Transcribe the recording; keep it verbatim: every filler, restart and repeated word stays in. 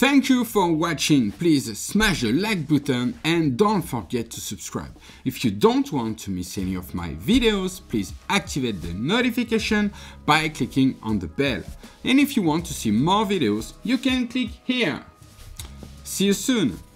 Thank you for watching. Please smash the like button and don't forget to subscribe. If you don't want to miss any of my videos, please activate the notification by clicking on the bell. And if you want to see more videos, you can click here. See you soon.